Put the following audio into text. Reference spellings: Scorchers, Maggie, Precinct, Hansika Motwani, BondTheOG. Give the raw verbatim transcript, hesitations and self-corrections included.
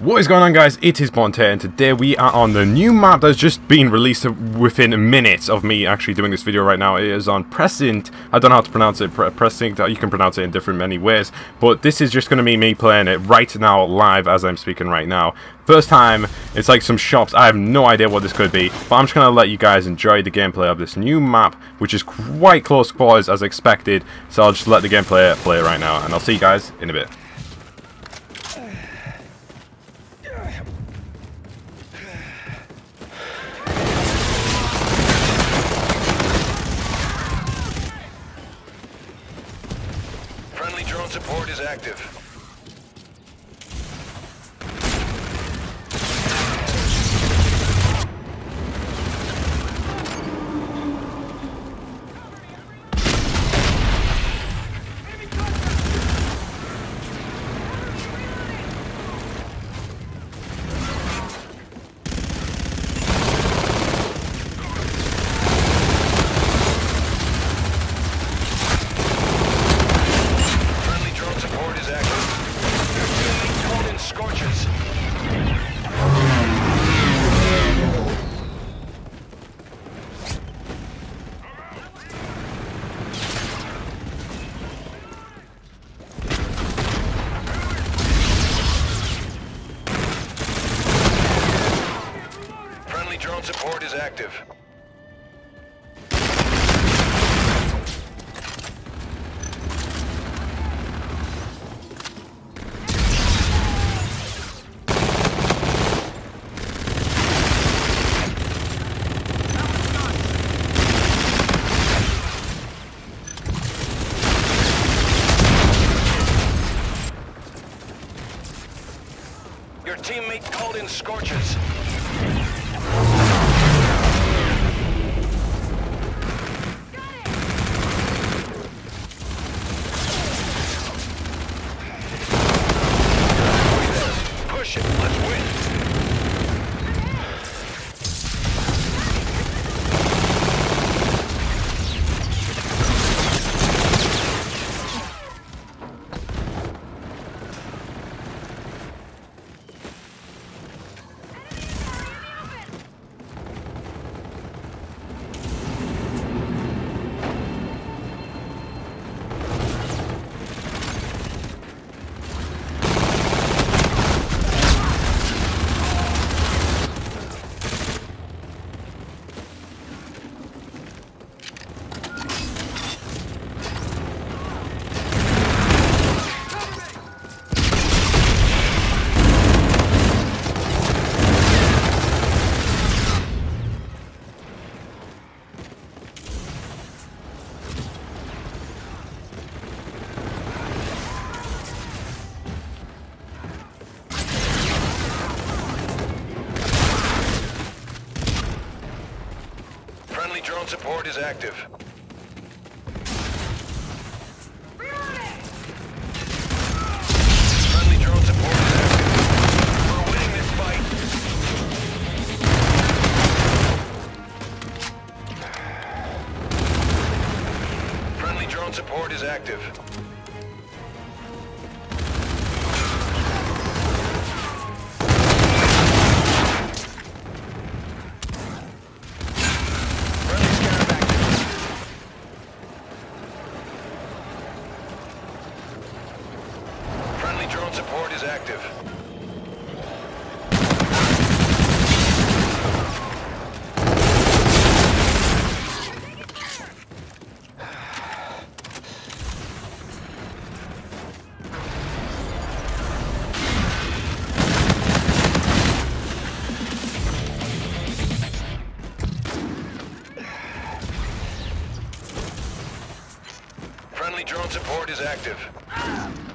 What is going on, guys? It is BondTheOG and today we are on the new map that's just been released within minutes of me actually doing this video right now. It is on Precinct. I don't know how to pronounce it. Pre Precinct. You can pronounce it in different many ways, but this is just going to be me playing it right now, live as I'm speaking right now. First time, it's like some shops. I have no idea what this could be, but I'm just going to let you guys enjoy the gameplay of this new map, which is quite close quarters as expected. So I'll just let the gameplay play right now, and I'll see you guys in a bit. Drone support is active. Scorchers. Friendly drone support is active. Your teammate called in Scorchers. Push it, let's win. Drone support is active. Friendly drone support is active. We're winning this fight. Friendly drone support is active. Drone support is active. Friendly drone support is active.